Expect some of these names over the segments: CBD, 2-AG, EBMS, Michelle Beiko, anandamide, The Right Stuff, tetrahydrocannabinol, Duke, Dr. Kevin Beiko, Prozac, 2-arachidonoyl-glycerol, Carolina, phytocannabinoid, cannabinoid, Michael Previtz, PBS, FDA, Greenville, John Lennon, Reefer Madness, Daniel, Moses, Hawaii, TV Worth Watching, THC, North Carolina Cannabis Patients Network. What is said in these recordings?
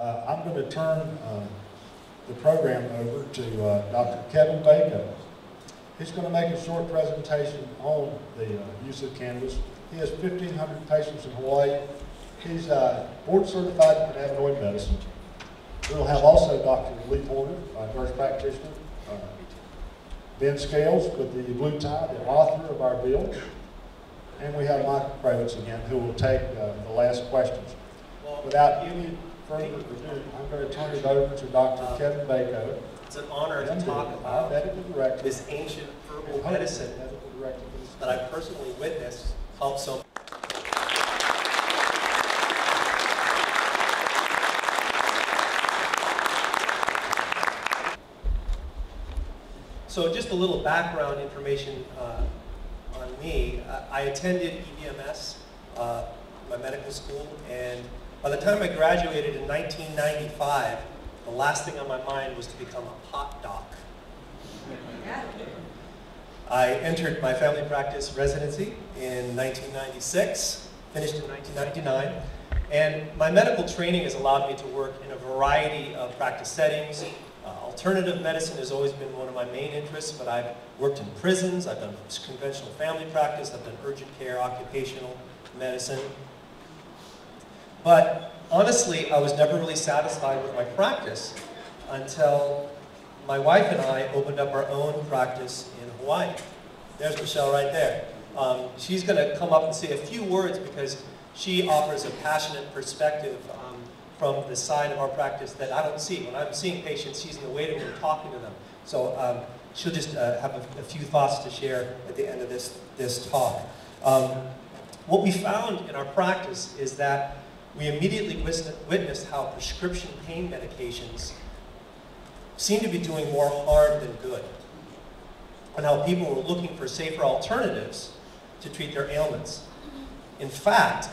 I'm going to turn the program over to Dr. Kevin Beiko. He's going to make a short presentation on the use of cannabis. He has 1,500 patients in Hawaii. He's board certified in cannabinoid medicine. We'll have also Dr. Lee Porter, nurse practitioner, Ben Scales with the blue tie, the author of our bill, and we have Michael Previtz again, who will take the last questions. Without any further ado, I'm going to turn it over to Dr. Kevin Beiko. It's an honor to talk about this ancient herbal medicine that I personally witnessed help so much. So just a little background information on me. I attended EBMS, my medical school, and by the time I graduated in 1995, the last thing on my mind was to become a pot doc. I entered my family practice residency in 1996, finished in 1999, and my medical training has allowed me to work in a variety of practice settings. Alternative medicine has always been one of my main interests, but I've worked in prisons, I've done conventional family practice, I've done urgent care, occupational medicine. But honestly, I was never really satisfied with my practice until my wife and I opened up our own practice in Hawaii. There's Michelle right there. She's going to come up and say a few words because she offers a passionate perspective from the side of our practice that I don't see. When I'm seeing patients, she's in the waiting room talking to them. So she'll just have a few thoughts to share at the end of this talk. What we found in our practice is that we immediately witnessed how prescription pain medications seemed to be doing more harm than good, and how people were looking for safer alternatives to treat their ailments. In fact,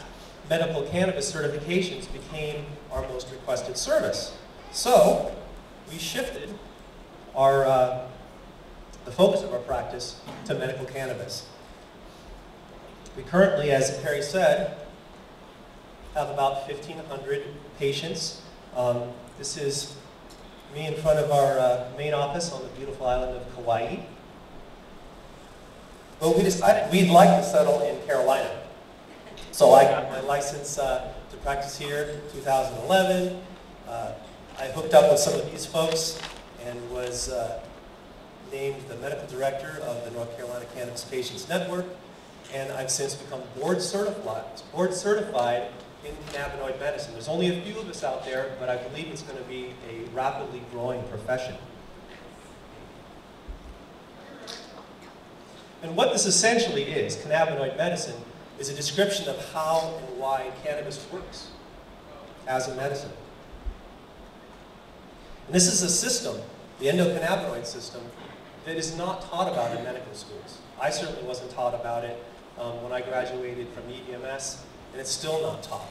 medical cannabis certifications became our most requested service. So we shifted our, the focus of our practice to medical cannabis. We currently, as Perry said, have about 1,500 patients. This is me in front of our main office on the beautiful island of Kauai. Well, we decided we'd like to settle in Carolina. So I got my license to practice here in 2011. I hooked up with some of these folks and was named the medical director of the North Carolina Cannabis Patients Network. And I've since become board certified in cannabinoid medicine. There's only a few of us out there, but I believe it's going to be a rapidly growing profession. And what this essentially is, cannabinoid medicine, is a description of how and why cannabis works as a medicine. And this is a system, the endocannabinoid system, that is not taught about in medical schools. I certainly wasn't taught about it when I graduated from EBMS, and it's still not taught.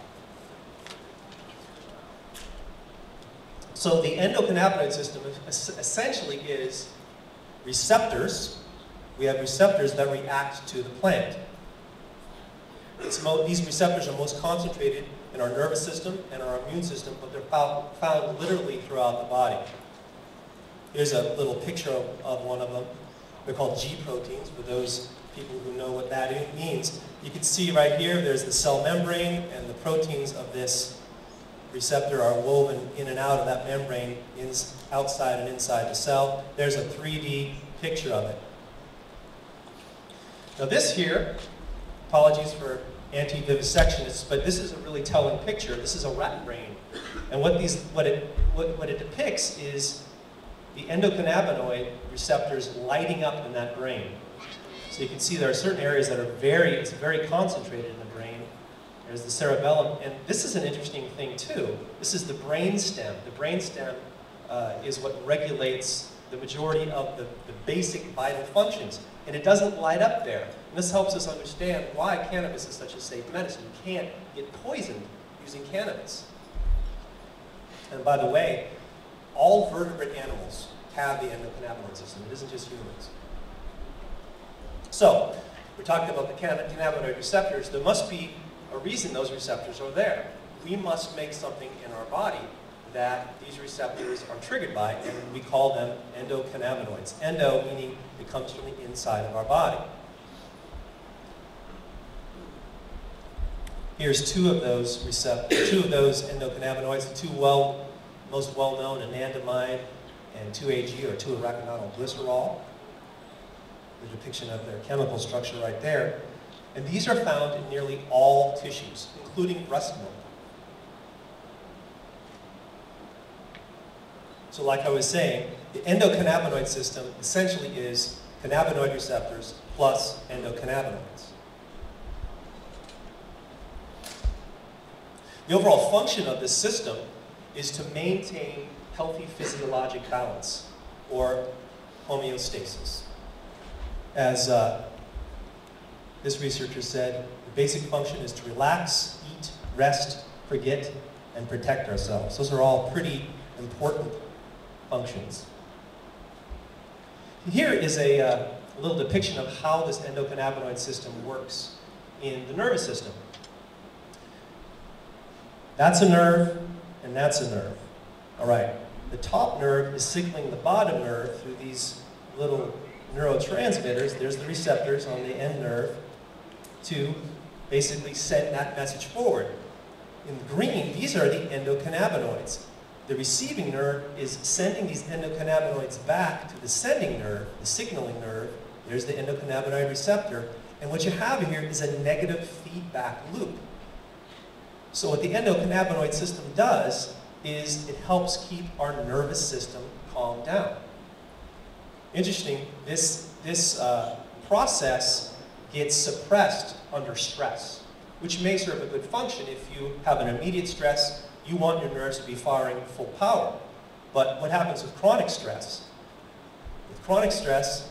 So the endocannabinoid system essentially is receptors. We have receptors that react to the plant. These receptors are most concentrated in our nervous system and our immune system, but they're found literally throughout the body. Here's a little picture of one of them. They're called G proteins, for those people who know what that means. You can see right here, there's the cell membrane, and the proteins of this receptor are woven in and out of that membrane, outside and inside the cell. There's a 3D picture of it. Now this here, apologies for anti-vivisectionists, but this is a really telling picture. This is a rat brain. And what it depicts is the endocannabinoid receptors lighting up in that brain. So you can see there are certain areas that are very concentrated in the brain. There's the cerebellum, and this is an interesting thing too. This is the brain stem. The brain stem is what regulates the majority of the basic vital functions, and it doesn't light up there. And this helps us understand why cannabis is such a safe medicine. You can't get poisoned using cannabis. And by the way, all vertebrate animals have the endocannabinoid system. It isn't just humans. So, we're talking about the cannabinoid receptors. There must be a reason those receptors are there. We must make something in our body that these receptors are triggered by, and we call them endocannabinoids. Endo meaning it comes from the inside of our body. Here's two of those receptors, two of those endocannabinoids, the two most well-known, anandamide and 2-AG or 2-arachidonoyl-glycerol. The depiction of their chemical structure right there. And these are found in nearly all tissues, including breast milk. So like I was saying, the endocannabinoid system essentially is cannabinoid receptors plus endocannabinoids. The overall function of this system is to maintain healthy physiologic balance, or homeostasis. As this researcher said, the basic function is to relax, eat, rest, forget, and protect ourselves. Those are all pretty important functions. Here is a little depiction of how this endocannabinoid system works in the nervous system. That's a nerve, and that's a nerve. All right, the top nerve is signaling the bottom nerve through these little neurotransmitters. There's the receptors on the end nerve to basically send that message forward. In green, these are the endocannabinoids. The receiving nerve is sending these endocannabinoids back to the sending nerve, the signaling nerve. There's the endocannabinoid receptor. And what you have here is a negative feedback loop. So what the endocannabinoid system does is it helps keep our nervous system calm down. Interesting, this process gets suppressed under stress, which may serve a good function. If you have an immediate stress, you want your nerves to be firing full power. But what happens with chronic stress? With chronic stress,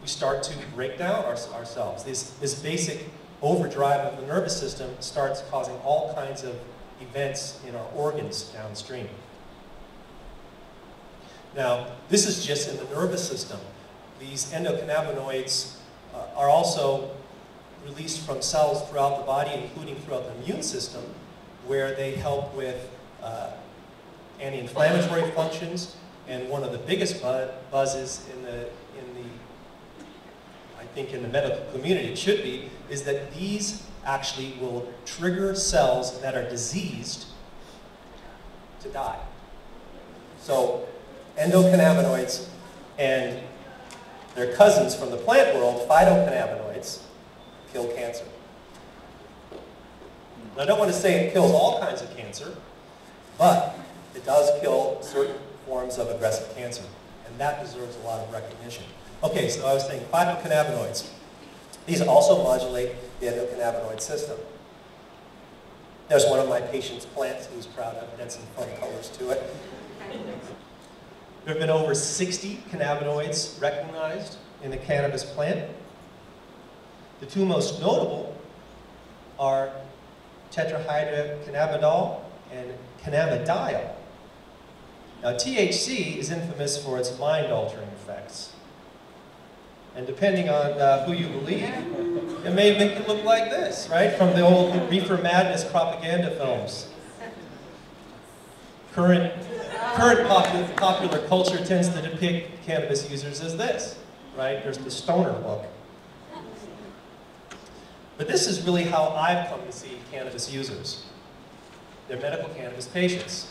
we start to break down ourselves. This basic overdrive of the nervous system starts causing all kinds of events in our organs downstream. Now, this is just in the nervous system. These endocannabinoids are also released from cells throughout the body, including throughout the immune system, where they help with anti-inflammatory functions. And one of the biggest buzzes in the medical community, it should be, is that these actually will trigger cells that are diseased to die. So endocannabinoids and their cousins from the plant world, phytocannabinoids, kill cancer. And I don't want to say it kills all kinds of cancer, but it does kill certain forms of aggressive cancer, and that deserves a lot of recognition. Okay, so I was saying phytocannabinoids. These also modulate the endocannabinoid system. There's one of my patient's plants who's proud of it. That's some fun colors to it. There have been over 60 cannabinoids recognized in the cannabis plant. The two most notable are tetrahydrocannabinol and cannabidiol. Now, THC is infamous for its mind-altering effects. And depending on who you believe, it may make it look like this, right? From the old Reefer Madness propaganda films. Current popular culture tends to depict cannabis users as this, right? There's the stoner look. But this is really how I've come to see cannabis users. They're medical cannabis patients.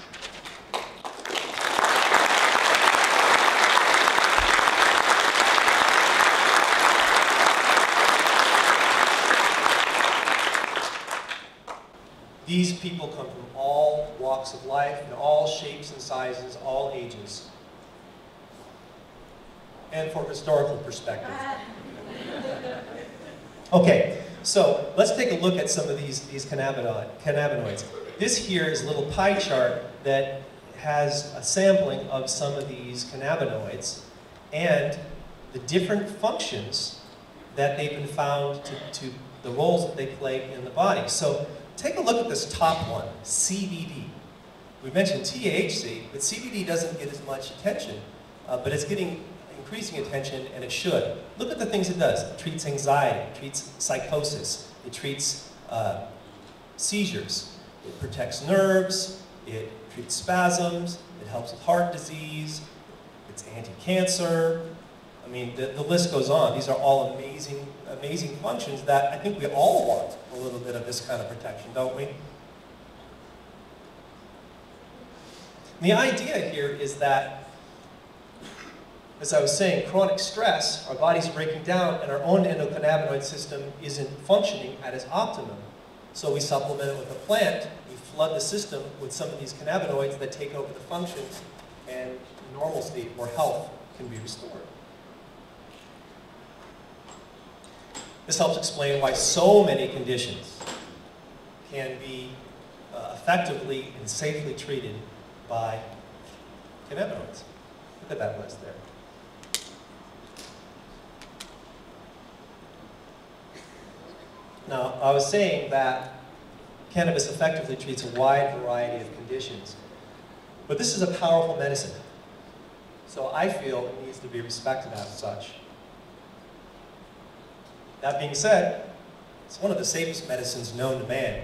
These people come from all walks of life, in all shapes and sizes, all ages. And from historical perspective. Okay, so let's take a look at some of these cannabinoids. This here is a little pie chart that has a sampling of some of these cannabinoids and the different functions that they've been found to the roles that they play in the body. So, take a look at this top one, CBD. We mentioned THC, but CBD doesn't get as much attention, but it's getting increasing attention, and it should. Look at the things it does. It treats anxiety, it treats psychosis, it treats seizures, it protects nerves, it treats spasms, it helps with heart disease, it's anti-cancer. I mean, the list goes on. These are all amazing, amazing functions that I think we all want a little bit of this kind of protection, don't we? And the idea here is that, as I was saying, chronic stress, our body's breaking down and our own endocannabinoid system isn't functioning at its optimum. So we supplement it with a plant, we flood the system with some of these cannabinoids that take over the functions, and normal state or health can be restored. This helps explain why so many conditions can be effectively and safely treated by cannabinoids. Look at that list there. Now, I was saying that cannabis effectively treats a wide variety of conditions, but this is a powerful medicine, so I feel it needs to be respected as such. That being said, it's one of the safest medicines known to man.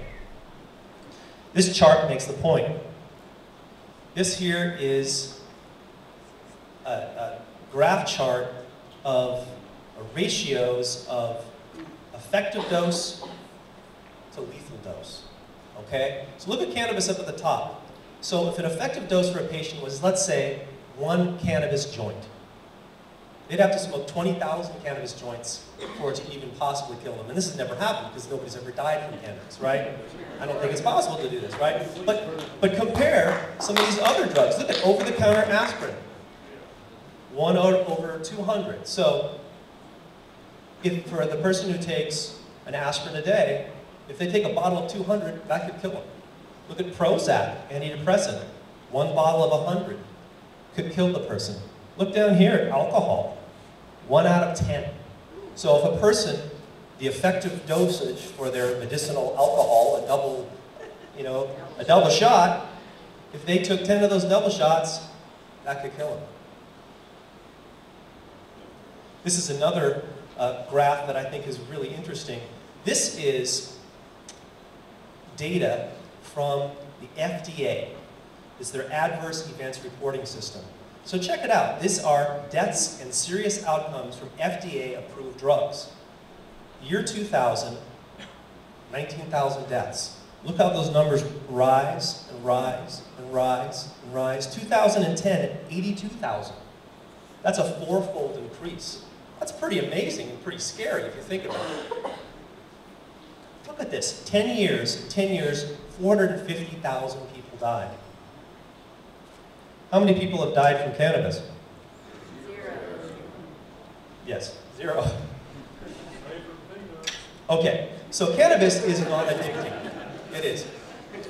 This chart makes the point. This here is a graph chart of ratios of effective dose to lethal dose, okay? So look at cannabis up at the top. So if an effective dose for a patient was, let's say, 1 cannabis joint, they'd have to smoke 20,000 cannabis joints for it to even possibly kill them. And this has never happened because nobody's ever died from cannabis, right? I don't think it's possible to do this, right? But compare some of these other drugs. Look at over-the-counter aspirin, 1 over 200. So if for the person who takes an aspirin a day, if they take a bottle of 200, that could kill them. Look at Prozac, antidepressant. 1 bottle of 100 could kill the person. Look down here at alcohol, 1 out of 10. So if a person, the effective dosage for their medicinal alcohol, a double shot, if they took 10 of those double shots, that could kill them. This is another graph that I think is really interesting. This is data from the FDA. It's their adverse events reporting system. So check it out. These are deaths and serious outcomes from FDA-approved drugs. Year 2000, 19,000 deaths. Look how those numbers rise and rise and rise and rise. 2010, 82,000. That's a 4-fold increase. That's pretty amazing and pretty scary if you think about it. Look at this, 10 years, 450,000 people died. How many people have died from cannabis? 0. Yes, 0. Okay, so cannabis is non-addictive. It is.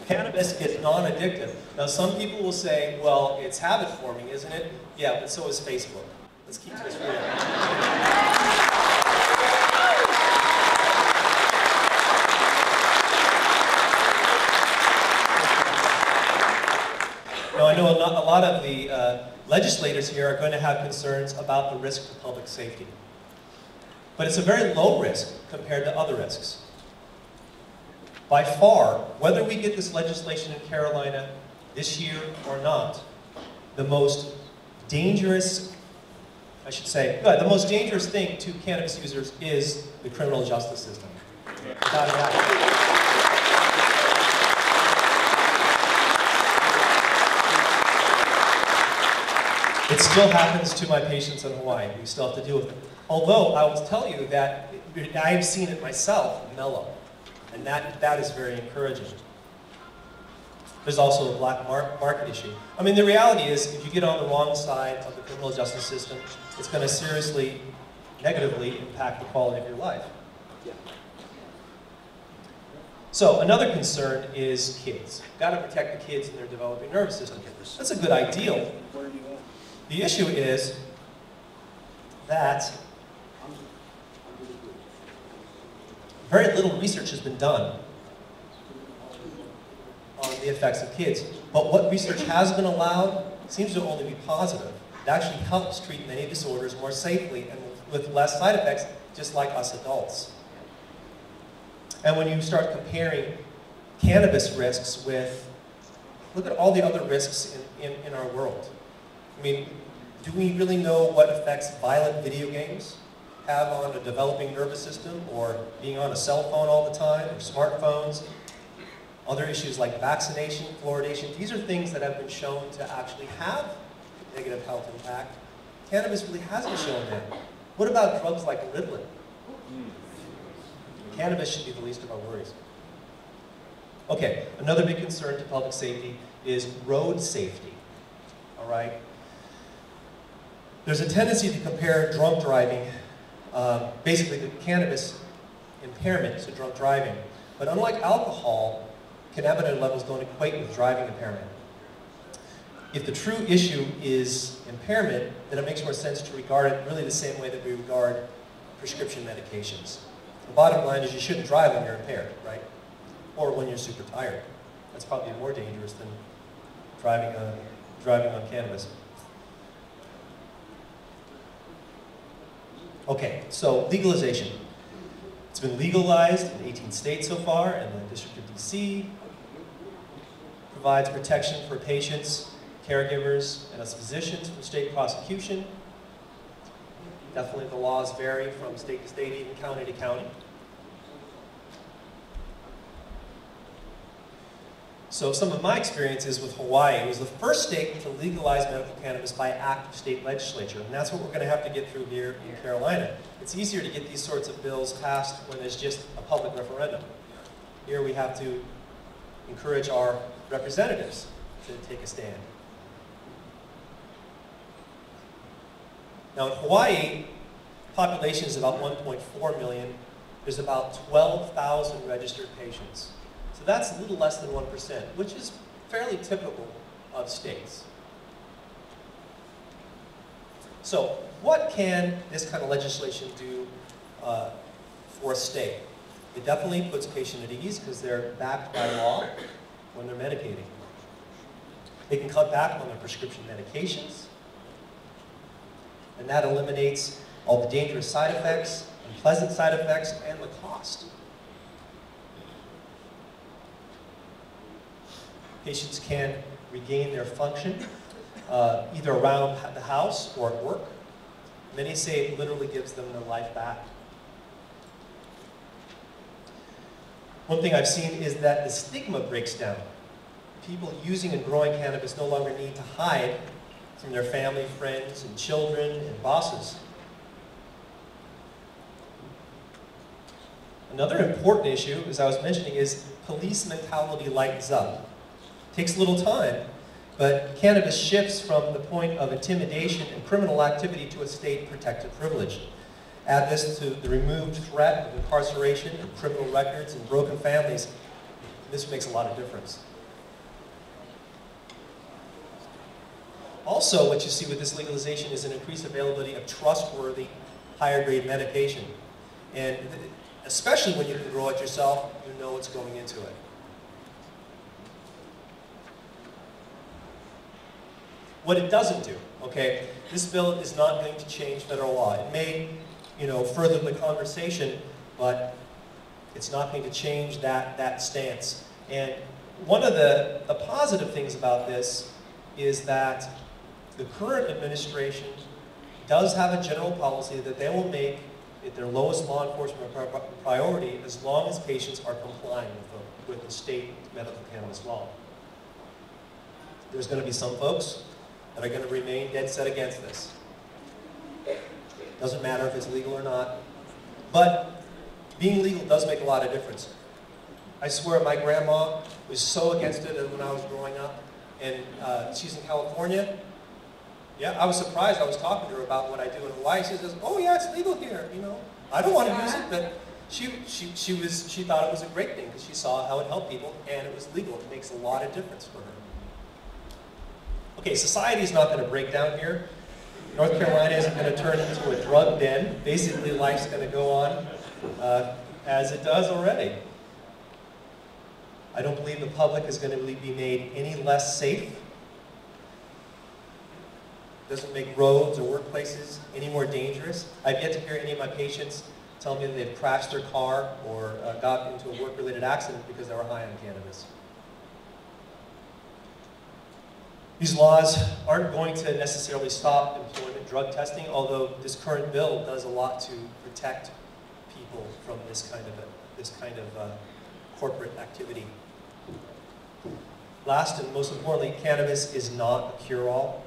Cannabis is non-addictive. Now some people will say, well, it's habit-forming, isn't it? Yeah, but so is Facebook. Let's keep this real. Now I know a lot of the legislators here are going to have concerns about the risk to public safety. But it's a very low risk compared to other risks. By far, whether we get this legislation in Carolina this year or not, the most dangerous the most dangerous thing to cannabis users is the criminal justice system. Yeah. Without a doubt. It still happens to my patients in Hawaii. We still have to deal with it. Although I will tell you that I have seen it myself mellow, and that is very encouraging. There's also a black market issue. I mean, the reality is, if you get on the wrong side of the criminal justice system, it's going to seriously, negatively impact the quality of your life. Yeah. So another concern is kids. You've got to protect the kids and their developing nervous system. That's a good ideal. The issue is that very little research has been done on the effects of kids. But what research has been allowed seems to only be positive. It actually helps treat many disorders more safely and with less side effects, just like us adults. And when you start comparing cannabis risks with look at all the other risks in our world. I mean, do we really know what effects violent video games have on a developing nervous system, or being on a cell phone all the time, or smartphones? Other issues like vaccination, fluoridation, these are things that have been shown to actually have negative health impact. Cannabis really hasn't shown that. What about drugs like Ritalin? Cannabis should be the least of our worries. Okay, another big concern to public safety is road safety, all right? There's a tendency to compare drunk driving, basically the cannabis impairment to drunk driving. But unlike alcohol, cannabinoid levels don't equate with driving impairment. If the true issue is impairment, then it makes more sense to regard it really the same way that we regard prescription medications. The bottom line is you shouldn't drive when you're impaired, right? Or when you're super tired. That's probably more dangerous than driving on cannabis. Okay, so legalization. It's been legalized in 18 states so far, and the District of D.C. provides protection for patients, caregivers, and us physicians from state prosecution. Definitely the laws vary from state to state, even county to county. So some of my experiences with Hawaii, it was the first state to legalize medical cannabis by act of state legislature, and that's what we're going to have to get through here in Carolina. It's easier to get these sorts of bills passed when there's just a public referendum. Here we have to encourage our representatives to take a stand. Now in Hawaii, the population is about 1.4 million. There's about 12,000 registered patients. So that's a little less than 1%, which is fairly typical of states. So what can this kind of legislation do for a state? It definitely puts patients at ease because they're backed by law when they're medicating. They can cut back on their prescription medications, and that eliminates all the dangerous side effects, unpleasant side effects, and the cost. Patients can regain their function either around the house or at work. Many say it literally gives them their life back. One thing I've seen is that the stigma breaks down. People using and growing cannabis no longer need to hide from their family, friends, and children, and bosses. Another important issue, as I was mentioning, is police mentality lightens up. Takes a little time, but cannabis shifts from the point of intimidation and criminal activity to a state protected privilege. Add this to the removed threat of incarceration and criminal records and broken families. This makes a lot of difference. Also, what you see with this legalization is an increased availability of trustworthy, higher grade medication. And especially when you can grow it yourself, you know what's going into it. What it doesn't do, okay, this bill is not going to change federal law. It may, you know, further the conversation, but it's not going to change that stance. And one of the positive things about this is that the current administration does have a general policy that they will make it their lowest law enforcement priority as long as patients are complying with the state medical cannabis law. There's going to be some folks that are going to remain dead set against this. Doesn't matter if it's legal or not, but being legal does make a lot of difference. I swear my grandma was so against it when I was growing up, and she's in California. Yeah, I was surprised. I was talking to her about what I do in Hawaii. She says, "Oh yeah, it's legal here. You know, I don't want to use it, but she thought it was a great thing because she saw how it helped people and it was legal. It makes a lot of difference for her." Okay, society is not going to break down here. North Carolina isn't going to turn into a drug den. Basically, life's going to go on as it does already. I don't believe the public is going to be made any less safe. It doesn't make roads or workplaces any more dangerous. I've yet to hear any of my patients tell me that they've crashed their car or got into a work-related accident because they were high on cannabis. These laws aren't going to necessarily stop employment drug testing, although this current bill does a lot to protect people from this kind of corporate activity. Last and most importantly, cannabis is not a cure-all.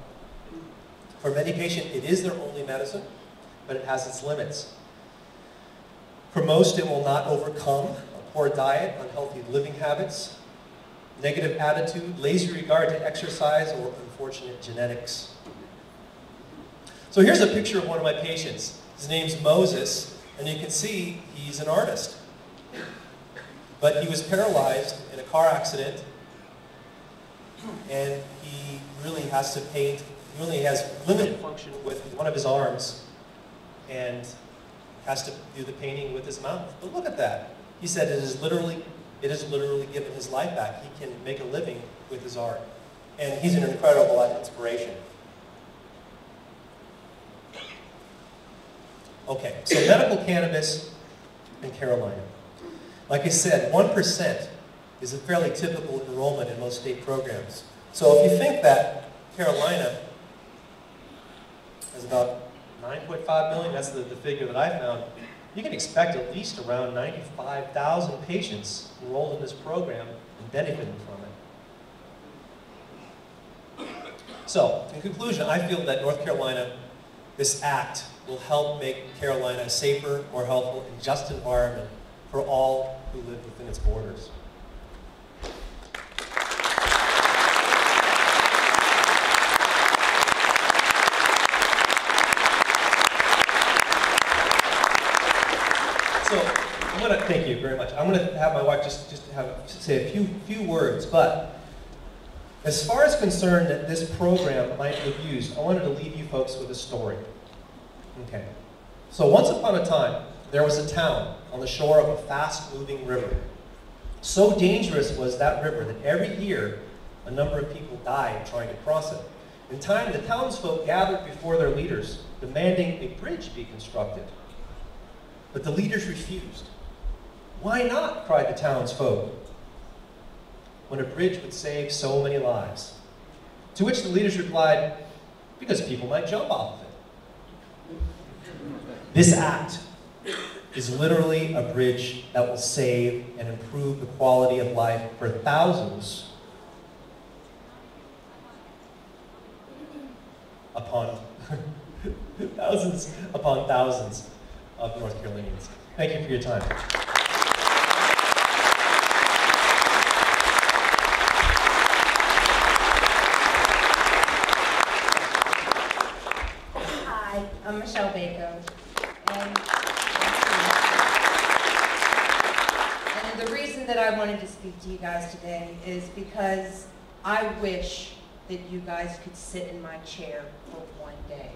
For many patients, it is their only medicine, but it has its limits. For most, it will not overcome a poor diet, unhealthy living habits, negative attitude, lazy regard to exercise, or unfortunate genetics. So here's a picture of one of my patients. His name's Moses, and you can see he's an artist. But he was paralyzed in a car accident, and he really has to paint, he only has limited function with one of his arms, and has to do the painting with his mouth. But look at that. He said it has literally given his life back. He can make a living with his art. And he's an incredible inspiration. Okay, so medical cannabis in Carolina. Like I said, 1% is a fairly typical enrollment in most state programs. So if you think that Carolina has about 9.5 million, that's the figure that I found, you can expect at least around 95,000 patients enrolled in this program and benefiting from it. So, in conclusion, I feel that North Carolina, this act, will help make Carolina a safer, more helpful, and just environment for all who live within its borders. Thank you very much. I'm going to have my wife just say a few words, but as far as concerned that this program might be used, I wanted to leave you folks with a story. Okay. So once upon a time, there was a town on the shore of a fast-moving river. So dangerous was that river that every year a number of people died trying to cross it. In time, the townsfolk gathered before their leaders, demanding a bridge be constructed. But the leaders refused. "Why not?" cried the townsfolk, "when a bridge would save so many lives." To which the leaders replied, "Because people might jump off of it." This act is literally a bridge that will save and improve the quality of life for thousands upon thousands upon thousands of North Carolinians. Thank you for your time. I'm Michelle Beiko, and the reason that I wanted to speak to you guys today is because I wish that you guys could sit in my chair for one day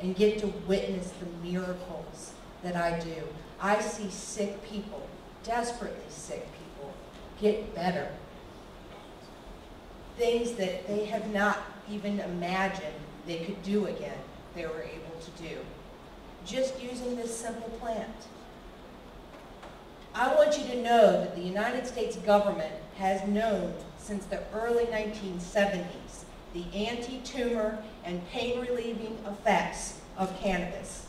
and get to witness the miracles that I do. I see sick people, desperately sick people, get better. Things that they have not even imagined they could do again, they were able to do, just using this simple plant. I want you to know that the United States government has known since the early 1970s the anti-tumor and pain-relieving effects of cannabis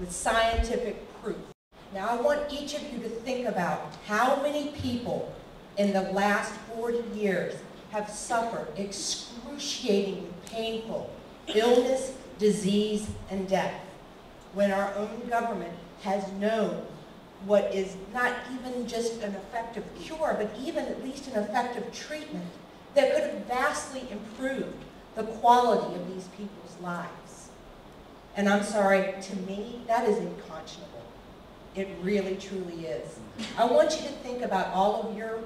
with scientific proof. Now I want each of you to think about how many people in the last 40 years have suffered excruciatingly painful illness, disease, and death, when our own government has known what is not even just an effective cure, but even at least an effective treatment that could have vastly improved the quality of these people's lives. And I'm sorry, to me, that is unconscionable. It really, truly is. I want you to think about all of your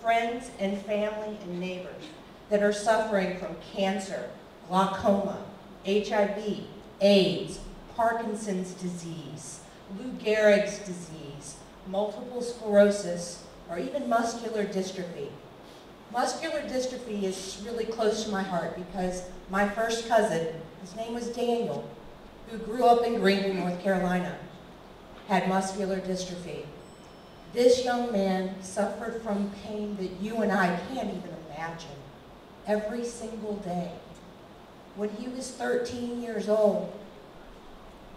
friends and family and neighbors that are suffering from cancer, glaucoma, HIV, AIDS, Parkinson's disease, Lou Gehrig's disease, multiple sclerosis, or even muscular dystrophy. Muscular dystrophy is really close to my heart because my first cousin, his name was Daniel, who grew up in Greenville, North Carolina, had muscular dystrophy. This young man suffered from pain that you and I can't even imagine. every single day. When he was 13 years old,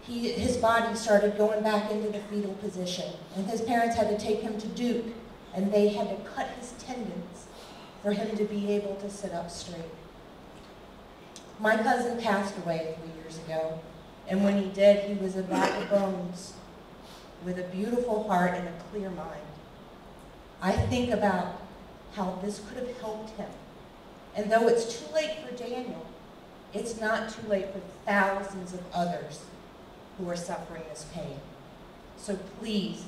his body started going back into the fetal position, and his parents had to take him to Duke, and they had to cut his tendons for him to be able to sit up straight. My cousin passed away 3 years ago, and when he did, he was a bag of bones with a beautiful heart and a clear mind. I think about how this could have helped him. And though it's too late for Daniel, it's not too late for thousands of others who are suffering this pain. So please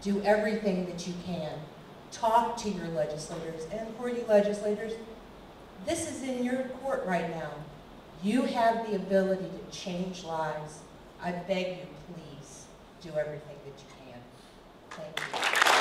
do everything that you can. Talk to your legislators, and for you legislators, this is in your court right now. You have the ability to change lives. I beg you, please do everything that you can. Thank you.